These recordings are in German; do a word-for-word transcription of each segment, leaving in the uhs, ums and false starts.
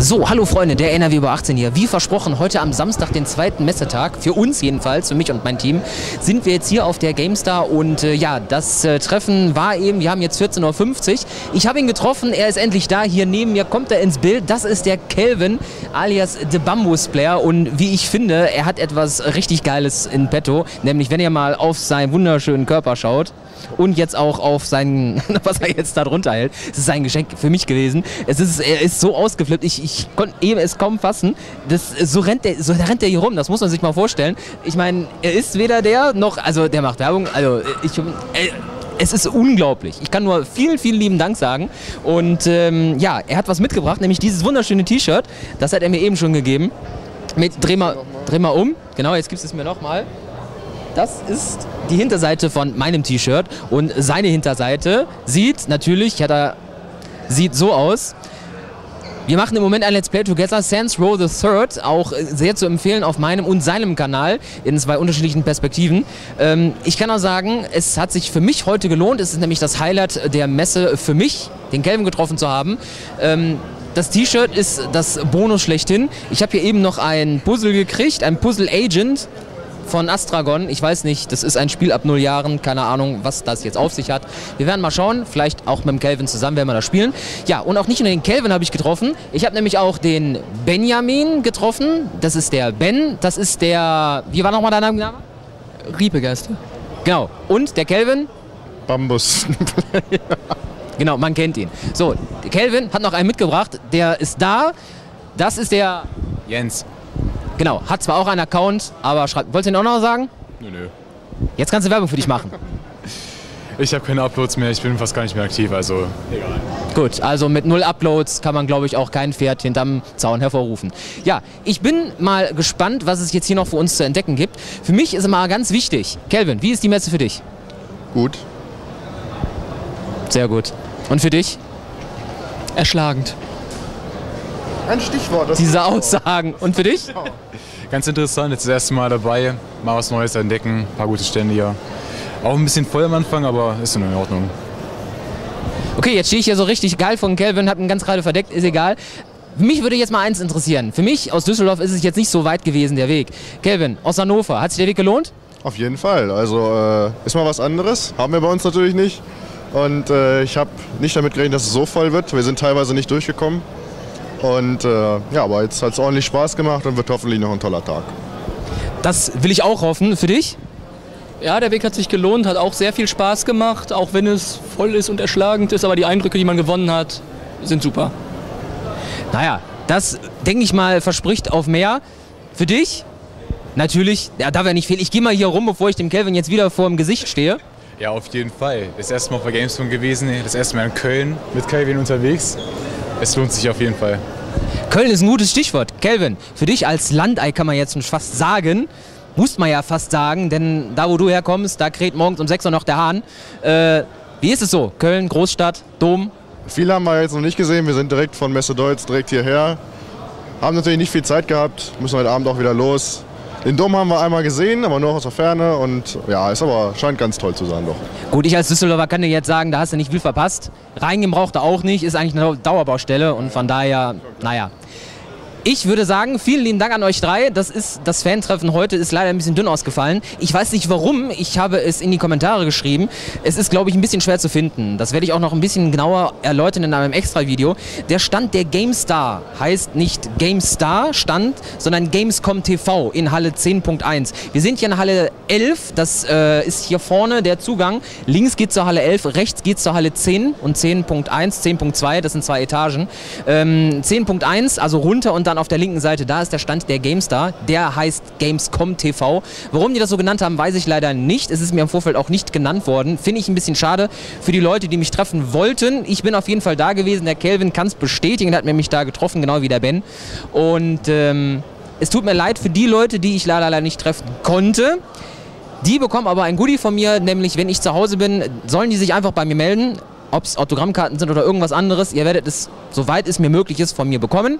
So, hallo Freunde, der N R W über achtzehn hier. Wie versprochen, heute am Samstag, den zweiten Messetag, für uns jedenfalls, für mich und mein Team, sind wir jetzt hier auf der GameStar und äh, ja, das äh, Treffen war eben, wir haben jetzt vierzehn Uhr fünfzig. Ich habe ihn getroffen, er ist endlich da, hier neben mir kommt er ins Bild. Das ist der Kelvin, alias The Bambus Player, und wie ich finde, er hat etwas richtig Geiles in petto, nämlich wenn ihr mal auf seinen wunderschönen Körper schaut und jetzt auch auf seinen, was er jetzt da drunter hält, das ist sein Geschenk für mich gewesen. Es ist, er ist so ausgeflippt, ich, ich Ich konnte eben es kaum fassen. Das, so rennt der, so rennt der hier rum, das muss man sich mal vorstellen. Ich meine, er ist weder der noch, also der macht Werbung, also ich, äh, es ist unglaublich. Ich kann nur vielen, vielen lieben Dank sagen. Und ähm, ja, er hat was mitgebracht, nämlich dieses wunderschöne T-Shirt. Das hat er mir eben schon gegeben. Mit, dreh, mal, dreh mal um. Genau, jetzt gibst du es mir nochmal. Das ist die Hinterseite von meinem T-Shirt. Und seine Hinterseite sieht natürlich, hat er, sieht so aus. Wir machen im Moment ein Let's Play Together, Saints Row the Third, auch sehr zu empfehlen auf meinem und seinem Kanal, in zwei unterschiedlichen Perspektiven. Ähm, ich kann auch sagen, es hat sich für mich heute gelohnt, es ist nämlich das Highlight der Messe für mich, den Kelvin getroffen zu haben. Ähm, das T-Shirt ist das Bonus schlechthin. Ich habe hier eben noch ein Puzzle gekriegt, ein Puzzle-Agent von Astragon. Ich weiß nicht, das ist ein Spiel ab null Jahren. Keine Ahnung, was das jetzt auf sich hat. Wir werden mal schauen. Vielleicht auch mit dem Kelvin zusammen werden wir das spielen. Ja, und auch nicht nur den Kelvin habe ich getroffen. Ich habe nämlich auch den Benjamin getroffen. Das ist der Ben. Das ist der... Wie war nochmal dein Name? Riepegeister. Genau. Und der Kelvin? Bambus. Genau, man kennt ihn. So, der Kelvin hat noch einen mitgebracht. Der ist da. Das ist der... Jens. Genau, hat zwar auch einen Account, aber schreibt. Wolltest du ihn auch noch sagen? Nö, nö. Jetzt kannst du Werbung für dich machen. Ich habe keine Uploads mehr, ich bin fast gar nicht mehr aktiv, also egal. Gut, also mit null Uploads kann man, glaube ich, auch kein Pferd hinterm Zaun hervorrufen. Ja, ich bin mal gespannt, was es jetzt hier noch für uns zu entdecken gibt. Für mich ist immer ganz wichtig, Kelvin, wie ist die Messe für dich? Gut. Sehr gut. Und für dich? Erschlagend. Ein Stichwort. Das Diese Aussagen. Und für dich? Ganz interessant, jetzt das erste Mal dabei, mal was Neues entdecken, ein paar gute Stände hier. Auch ein bisschen voll am Anfang, aber ist in Ordnung. Okay, jetzt stehe ich hier so richtig geil von Kelvin, hab ihn ganz gerade verdeckt, ist egal. Mich würde jetzt mal eins interessieren. Für mich aus Düsseldorf ist es jetzt nicht so weit gewesen, der Weg. Kelvin, aus Hannover, hat sich der Weg gelohnt? Auf jeden Fall, also äh, ist mal was anderes, haben wir bei uns natürlich nicht. Und äh, ich habe nicht damit gerechnet, dass es so voll wird, wir sind teilweise nicht durchgekommen. Und äh, ja, aber jetzt hat es ordentlich Spaß gemacht und wird hoffentlich noch ein toller Tag. Das will ich auch hoffen. Für dich? Ja, der Weg hat sich gelohnt, hat auch sehr viel Spaß gemacht, auch wenn es voll ist und erschlagend ist. Aber die Eindrücke, die man gewonnen hat, sind super. Naja, das, denke ich mal, verspricht auf mehr. Für dich? Natürlich, ja, darf ja nicht fehlen. Ich gehe mal hier rum, bevor ich dem Kelvin jetzt wieder vor dem Gesicht stehe. Ja, auf jeden Fall. Das erste Mal auf der Gamescom gewesen, das erste Mal in Köln mit Kelvin unterwegs. Es lohnt sich auf jeden Fall. Köln ist ein gutes Stichwort. Kelvin, für dich als Landei kann man jetzt schon fast sagen, muss man ja fast sagen, denn da wo du herkommst, da kräht morgens um sechs Uhr noch der Hahn. Äh, wie ist es so? Köln, Großstadt, Dom? Viel haben wir jetzt noch nicht gesehen. Wir sind direkt von Messe Deutz direkt hierher. Haben natürlich nicht viel Zeit gehabt, müssen heute Abend auch wieder los. Den Dom haben wir einmal gesehen, aber nur aus der Ferne, und ja, ist aber, scheint ganz toll zu sein doch. Gut, ich als Düsseldorfer kann dir jetzt sagen, da hast du nicht viel verpasst. Reingehen braucht er auch nicht, ist eigentlich eine Dauerbaustelle und von daher, naja. Ich würde sagen, vielen lieben Dank an euch drei. Das ist das Fantreffen heute ist leider ein bisschen dünn ausgefallen. Ich weiß nicht warum, ich habe es in die Kommentare geschrieben. Es ist, glaube ich, ein bisschen schwer zu finden. Das werde ich auch noch ein bisschen genauer erläutern in einem Extra-Video. Der Stand der GameStar heißt nicht GameStar-Stand, sondern Gamescom T V in Halle zehn Punkt eins. Wir sind hier in Halle elf, das äh, ist hier vorne der Zugang. Links geht zur Halle elf, rechts geht zur Halle zehn und zehn Punkt eins, zehn Punkt zwei, das sind zwei Etagen. Ähm, zehn Punkt eins, also runter und dann auf der linken Seite, da ist der Stand der GameStar, der heißt Gamescom T V. Warum die das so genannt haben, weiß ich leider nicht. Es ist mir im Vorfeld auch nicht genannt worden. Finde ich ein bisschen schade für die Leute, die mich treffen wollten. Ich bin auf jeden Fall da gewesen. Der Kelvin kann es bestätigen, hat mir mich da getroffen, genau wie der Ben. Und ähm, es tut mir leid für die Leute, die ich leider nicht treffen konnte. Die bekommen aber ein Goodie von mir, nämlich wenn ich zu Hause bin, sollen die sich einfach bei mir melden. ob es Autogrammkarten sind oder irgendwas anderes, ihr werdet es, soweit es mir möglich ist, von mir bekommen.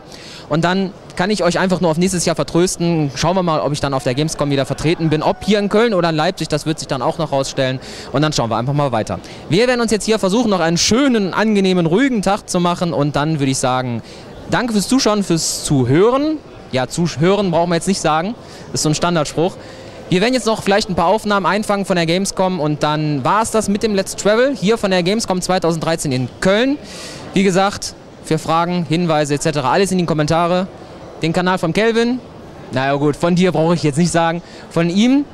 Und dann kann ich euch einfach nur auf nächstes Jahr vertrösten. Schauen wir mal, ob ich dann auf der Gamescom wieder vertreten bin. Ob hier in Köln oder in Leipzig, das wird sich dann auch noch rausstellen. Und dann schauen wir einfach mal weiter. Wir werden uns jetzt hier versuchen, noch einen schönen, angenehmen, ruhigen Tag zu machen. Und dann würde ich sagen, danke fürs Zuschauen, fürs Zuhören. Ja, Zuhören brauchen wir jetzt nicht sagen. Das ist so ein Standardspruch. Wir werden jetzt noch vielleicht ein paar Aufnahmen einfangen von der Gamescom und dann war es das mit dem Let's Travel hier von der Gamescom zweitausenddreizehn in Köln. Wie gesagt, für Fragen, Hinweise et cetera alles in die Kommentare. Den Kanal von Kelvin, naja gut, von dir brauche ich jetzt nicht sagen, von ihm,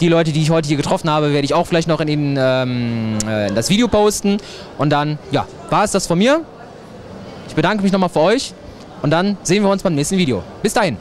die Leute, die ich heute hier getroffen habe, werde ich auch vielleicht noch in, den, ähm, in das Video posten. Und dann, ja, war es das von mir. Ich bedanke mich nochmal für euch und dann sehen wir uns beim nächsten Video. Bis dahin.